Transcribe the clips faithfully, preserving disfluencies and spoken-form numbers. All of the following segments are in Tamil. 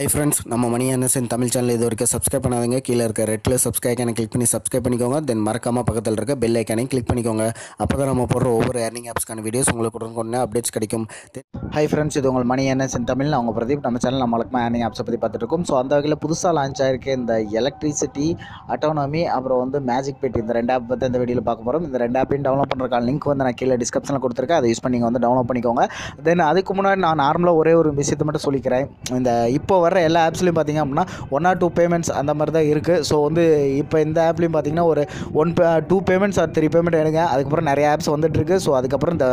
Hi friends, நம்ம மணி என்எஸ்என் தமிழ் சேனல் இது வரைக்கும் subscribe பண்ணாதீங்க கீழ இருக்க red colour subscribe icon click பண்ணி subscribe பண்ணிக்கோங்க தென் மறக்காம பக்கத்துல இருக்க bell icon click பண்ணிக்கோங்க அப்பதான் நம்ம போற ஒவ்வொரு earning apps கான வீடியோஸ் உங்களுக்கு உடனே updates கிடைக்கும் Hi friends இது உங்கள் மணி என்எஸ்என் தமிழ் நான் உங்க பிரதீப் நம்ம சேனல் நம்மளுக்கு earning apps பத்தி பார்த்துட்டு இருக்கோம் சோ அந்த வகையில புதுசா லான்ச் ஆயிருக்க இந்த எலக்ட்ரிசிட்டி ஆட்டோனமி அப்புறம் வந்து மேஜிக் பெட் இந்த ரெண்டு ஆப் பத்தி இந்த வீடியோல பார்க்க போறோம் இந்த ரெண்டு ஆப்பையும் டவுன்லோட் பண்றதுக்கான லிங்க் வந்து நான் கீழ descriptionல கொடுத்திருக்கேன் அதை யூஸ் பண்ணி வந்து டவுன்லோட் பண்ணிக்கோங்க தென் அதுக்கு முன்னாடி நான் நார்மலா ஒரே ஒரு விஷயத்தை மட்டும் சொல்லிக்கிறேன் இந்த இப்போ வர எல்லா ஆப்ஸ்லயும் பாத்தீங்க அப்படினா one or two payments அந்த மாதிரி தான் இருக்கு சோ வந்து இப்போ இந்த ஆப்லயும் பாத்தீங்கன்னா ஒரு one two payments or three payment எடுங்க அதுக்கு அப்புறம் நிறைய ஆப்ஸ் வந்துட்டு இருக்கு சோ அதுக்கு அப்புறம் இந்த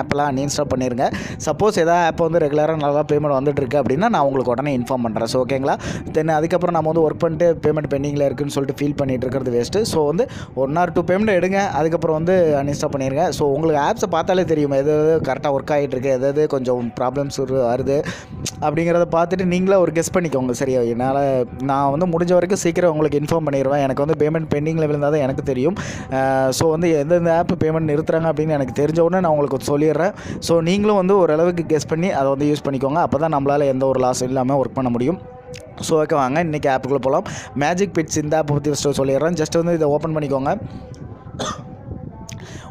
ஆப்லாம் அன்இன்ஸ்டால் பண்ணிருங்க சப்போஸ் ஏதா ஆப் வந்து ரெகுலரா நல்லா பேமெண்ட் வந்துட்டு இருக்கு அப்படினா நான் உங்களுக்கு உடனே இன்ஃபார்ம் பண்றேன் சோ ஓகேங்களா தென் அதுக்கு அப்புறம் நாம வந்து வர்க் பண்ணிட்டு பேமெண்ட் பெண்டிங்ல இருக்குன்னு சொல்லிட்டு ஃபீல் பண்ணிட்டு இருக்குது வேஸ்ட் சோ வந்து one or two பேமெண்ட் எடுங்க அதுக்கு அப்புறம் வந்து அன்இன்ஸ்டால் பண்ணிருங்க சோ உங்களுக்கு ஆப்ஸ் பார்த்தாலே தெரியும் எது கரெக்ட்டா வர்க் ஆயிட்டு இருக்கு எது கொஞ்சம் ப்ராப்ளம்ஸ் வருது அப்படிங்கறத பார்த்துட்டு நீங்களே ஒரு கெஸ் பண்ணிக்கோங்க சரியா என்னால நான் வந்து முடிஞ்ச வரைக்கும் சீக்கிரம் உங்களுக்கு இன்ஃபார்ம் பண்ணிடுவேன் எனக்கு வந்து பேமெண்ட் பெண்டிங்ல விழுந்தா தான் எனக்கு தெரியும் சோ வந்து எந்தெந்த ஆப் பேமெண்ட் நிறுத்துறாங்க அப்படின்னு எனக்கு தெரிஞ்ச உடனே நான் உங்களுக்கு சொல்லிடுறேன் சோ நீங்களும் வந்து ஒரு அளவுக்கு கெஸ் பண்ணி அதை வந்து யூஸ் பண்ணிக்கோங்க அப்பதான் நம்மளால எந்த ஒரு லாஸ் இல்லாமல் ஒர்க் பண்ண முடியும் ஸோ ஓகே வாங்க இன்னைக்கு ஆப்புக்குள்ளே போகலாம் மேஜிக் பிட்ஸ் இந்த ஆப் பற்றி ஃபஸ்ட்டு சொல்லிடுறேன் ஜஸ்ட் வந்து இதை ஓப்பன் பண்ணிக்கோங்க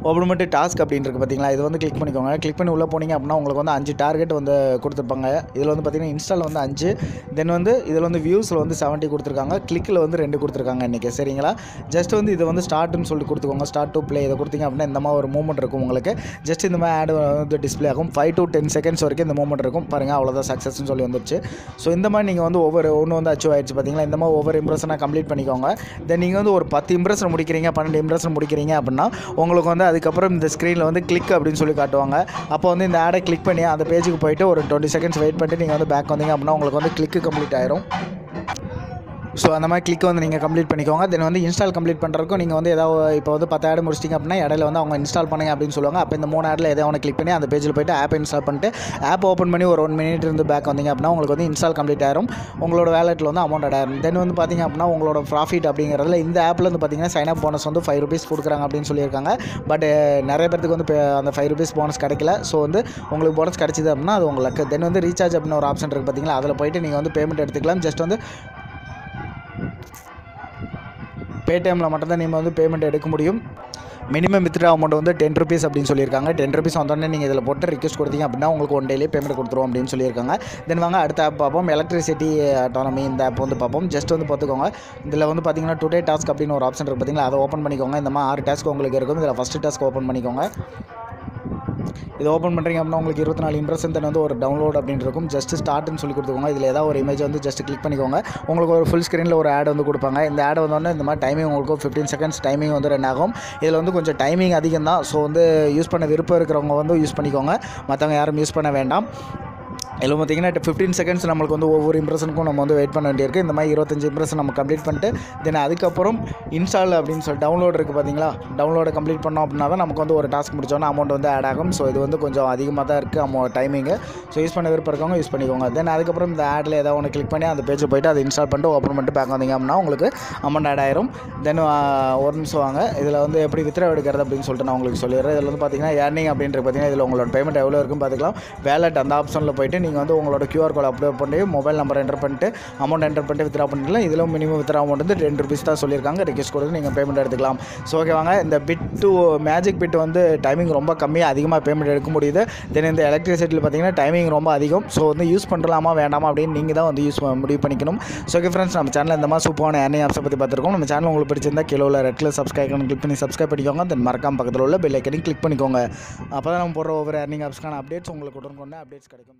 ஓப்பன் பண்ணிட்டு டாஸ்க் அப்படின்னு இருக்குது பார்த்தீங்களா இது வந்து கிளிக் பண்ணிக்கோங்க கிளிக் பண்ணி உள்ளே போனீங்க அப்படின்னா உங்களுக்கு வந்து அஞ்சு டார்கெட் வந்து கொடுத்துருப்பாங்க இதில் வந்து பார்த்தீங்கன்னா இன்ஸ்டால் வந்து அஞ்சு தென் வந்து இதில் வந்து வியூஸில் வந்து செவன்ட்டி கொடுத்துருக்காங்க கிளிக்கில் வந்து ரெண்டு கொடுத்துருக்காங்க இன்றைக்கி சரிங்களா ஜஸ்ட் வந்து இது வந்து ஸ்டார்ட்னு சொல்லி கொடுத்துக்கோங்க ஸ்டார்ட் டு ப்ளே இதை கொடுத்தீங்க அப்படின்னா இந்த மாதிரி ஒரு மூவ்மெண்ட் இருக்கும் உங்களுக்கு ஜஸ்ட் இந்த மாதிரி ஆட் வந்து டிஸ்பிளே ஆகும் ஃபைவ் டு டென் செகண்ட்ஸ் வரைக்கும் இந்த மூவ்மெண்ட் இருக்கும் பாருங்கள் அவ்வளோதான் சக்ஸஸ்ன்னு சொல்லி வந்துருச்சு ஸோ இந்த மாதிரி நீங்கள் வந்து ஒவ்வொரு ஒன்று வந்து அச்சீவ் ஆயிடுச்சு பார்த்தீங்களா இந்த மாதிரி ஒவ்வொரு இம்ப்ரெஷனாக கம்ப்ளீட் பண்ணிக்கோங்க தென் நீங்கள் வந்து ஒரு பத்து இம்ப்ரெஷன் முடிக்கிறீங்க பன்னெண்டு இம்ப்ரெஷன் முடிக்கிறீங்க அப்படின்னா உங்களுக்கு வந்து அதுக்கப்புறம் இந்த ஸ்க்ரீனில் வந்து கிளிக் அப்படின்னு சொல்லி காட்டுவாங்க அப்போ வந்து இந்த ஆடை கிளிக் பண்ணி அந்த பேஜுக்கு போயிட்டு ஒரு டுவெண்ட்டி செகண்ட்ஸ் வெயிட் பண்ணிட்டு நீங்கள் வந்து பேக் வந்தீங்க அப்படின்னா உங்களுக்கு வந்து கிளிக்கு கம்ப்ளீட் ஆயிரும் ஸோ அந்த மாதிரி கிளிக் வந்து நீங்கள் கம்ப்ளீட் பண்ணிக்கோங்க தென் வந்து இன்ஸ்டால் கம்ப்ளீட் பண்ணுறதுக்கும் நீங்கள் வந்து ஏதாவது இப்போ வந்து பத்து ஆடு முடிச்சிட்டிங்க அப்படின்னா இடையில வந்து அவங்க இன்ஸ்டால் பண்ணுங்க அப்படின்னு சொல்லுவாங்க அப்போ இந்த மூணு ஆடில் எதாவது ஒன்று கிளிக் பண்ணி அந்த பேஜில் போய்ட்டு ஆப் இன்ஸ்டால் பண்ணிட்டு ஆப் ஓப்பன் பண்ணி ஒரு ஒன் மினிட் இருந்து பேக் வந்தீங்க அப்படின்னா உங்களுக்கு வந்து இன்ஸ்டால் கம்ப்ளீட் ஆயிரும் உங்களோட வேலெட்டில் வந்து அமௌண்ட் ஆட் ஆயிரும் தென் வந்து பார்த்தீங்க அப்படின்னா உங்களோட ப்ராஃபிட் அப்படிங்கிறதுல இந்த ஆப்பில் வந்து பார்த்தீங்கன்னா சைன் அப் போனஸ் வந்து ஃபைவ் ருபீஸ் கொடுக்குறாங்க அப்படின்னு சொல்லியிருக்காங்க பட் நிறைய பேருக்கு வந்து அந்த ஃபைவ் ருபீஸ் போனஸ் கிடைக்கல ஸோ வந்து உங்களுக்கு போனஸ் கிடைச்சிது அப்படின்னா அது உங்களுக்கு தென் வந்து ரீசார்ஜ் அப்படின்னு ஒரு ஆப்ஷன் இருக்குது பார்த்தீங்களா அதில் போய்ட்டு நீங்கள் வந்து பேமெண்ட் எடுத்துக்கலாம் ஜஸ்ட் வந்து பேடிஎம்மில் மட்டும்தான் நீங்கள் வந்து பேமெண்ட் எடுக்க முடியும் மினிமம் வித்ட்ரா அமௌண்ட் வந்து டென் ருபீஸ் அப்படின்னு சொல்லியிருக்காங்க டென் ருபீஸ் வந்தோடனே நீங்கள் இதில் போட்டு ரிக்வஸ்ட் கொடுத்தீங்க அப்படின்னா உங்களுக்கு ஒன் டேலே பேமெண்ட் கொடுத்துருவோம் அப்படின்னு சொல்லியிருக்காங்க தென் வாங்க அடுத்த ஆப் பார்ப்போம் எலக்ட்ரிசிட்டி ஆட்டோனமி இந்த ஆப் வந்து பார்ப்போம் ஜஸ்ட் வந்து பார்த்துக்கோங்க இதில் வந்து பார்த்தீங்கன்னா டுடே டாஸ்க் அப்படின்னு ஒரு ஆப்ஷன் இருக்குது பார்த்தீங்களா அதை ஓப்பன் பண்ணிக்கோங்க இந்த மாதிரி ஆறு டாஸ்க் உங்களுக்கு இருக்கும் இதில் ஃபஸ்ட்டு டாஸ்க் ஓப்பன் பண்ணிக்கோங்க இது ஓப்பன் பண்ணுறீங்க அப்படின்னா உங்களுக்கு இருபத்தி நாலு இம்ப்ரெஷன் தன் வந்து ஒரு டவுன்லோட் அப்படின்னு இருக்கும் ஜஸ்ட் ஸ்டார்ட்னு சொல்லி கொடுத்துக்கோங்க இதில் ஏதாவது ஒரு இமேஜ் வந்து ஜஸ்ட் கிளிக் பண்ணிக்கோங்க உங்களுக்கு ஒரு ஃபுல் ஸ்க்ரீனில் ஒரு ஆட் வந்து கொடுப்பாங்க இந்த ஆட் வந்தோடனே இந்த மாதிரி டைமிங் உங்களுக்கு ஃபிஃப்டீன் செகண்ட்ஸ் டைமிங் வந்து ரன் ஆகும் இதில் வந்து கொஞ்சம் டைமிங் அதிகம் தான் ஸோ வந்து யூஸ் பண்ண விருப்பம் இருக்கிறவங்க வந்து யூஸ் பண்ணிக்கோங்க மற்றவங்க யாரும் யூஸ் பண்ண வேண்டாம் இதில் பார்த்தீங்கன்னா ஃபிஃப்டீன் செகண்ட்ஸ் நம்மளுக்கு வந்து ஒவ்வொரு இம்ப்ரெஷனுக்கும் நம்ம வந்து வெயிட் பண்ண வேண்டியிருக்கு இந்த மாதிரி இருபத்தஞ்சு இம்ப்ரெஷன் நம்ம கம்ப்ளீட் பண்ணிட்டு தென் அதுக்கப்புறம் இன்ஸ்டால் அப்படின்னு சொல்லி டவுன்லோட் இருக்குது பார்த்தீங்களா டவுன்லோடை கம்ப்ளீட் பண்ணோம் அப்படின்னா தான் நமக்கு வந்து ஒரு டாஸ்க் முடிச்சோன்னா அமௌண்ட் வந்து ஆட் ஆகும் ஸோ இது வந்து கொஞ்சம் அதிகமாக தான் இருக்குது அமௌண்ட் டைமிங்கு ஸோ யூஸ் பண்ண விருப்பம் இருக்கவங்க யூஸ் பண்ணிக்கோங்க தென் அதுக்கப்புறம் இந்த ஆடில் ஏதாவது ஒன்று கிளிக் பண்ணி அந்த பேஜை போய்ட்டு அதை இன்ஸ்டால் பண்ணிட்டு ஓப்பன் பண்ணிட்டு பேக் வந்தீங்க அப்படின்னா உங்களுக்கு அமௌண்ட் ஆட் ஆயிரும் தென் ஒரு நிமிஷம் வாங்க இதில் வந்து எப்படி வித்ட்ரா எடுக்கிறது அப்படின்னு சொல்லிட்டு நான் உங்களுக்கு சொல்லிடுறேன் இதில் வந்து பார்த்தீங்கன்னா ஏர்னிங் அப்படின்றது பார்த்தீங்கன்னா இதில் உங்களோட பேமெண்ட் எவ்வளோ இருக்குன்னு பார்த்துக்கலாம் வேலட் அந்த ஆப்ஷனில் போய்ட்டு நீங்கள் வந்து உங்களோட கியூஆர் கோட் அப்லோட் பண்ணி மொபைல் நம்பர் என்டர் பண்ணிட்டு அமௌண்ட் என்டர் பண்ணிட்டு வித்ரா பண்ணிக்கலாம் இதில் மினிமம் வித்ரா அமௌண்ட் வந்து டென் ருபீஸ் தான் சொல்லியிருக்காங்க ரிக்வஸ்ட் கொடுத்து நீங்கள் பேமெண்ட் எடுத்துக்கலாம் ஸோ ஓகே வாங்க இந்த பிட் டு மேஜிக் பிட் வந்து டைமிங் ரொம்ப கம்மியாக அதிகமாக பேமெண்ட் எடுக்க முடியுது தென் இந்த எலக்ட்ரிசிட்டியில் பார்த்தீங்கன்னா டைமிங் ரொம்ப அதிகம் ஸோ வந்து யூஸ் பண்ணலாமா வேண்டாமா அப்படின்னு நீங்கள் தான் வந்து யூஸ் முடிவு பண்ணிக்கணும் ஸோ ஓகே ஃப்ரெண்ட்ஸ் நம்ம சேனலில் இந்த மாதிரி சூப்பரான ஏர்னிங் ஆப்ஸை பற்றி பார்த்துருக்கோம் நம்ம சேனல் உங்களுக்கு பிடிச்சிருந்தா கீழே உள்ள ரெட் கலர் சப்ஸ்கிரைப் கிளிக் பண்ணி சப்ஸ்கிரைப் பண்ணிக்கோங்க தென் மறக்காம பக்கத்தில் உள்ள பெல் ஐக்கனையும் கிளிக் பண்ணிக்கோங்க அப்போ தான் நம்ம போடுற ஒவ்வொரு ஏர்னிங் ஆப்ஸ்க்கான அப்டேட்ஸ் உங்களுக்கு உடனுக்குடனே அப்டேட்ஸ் கிடைக்கும்.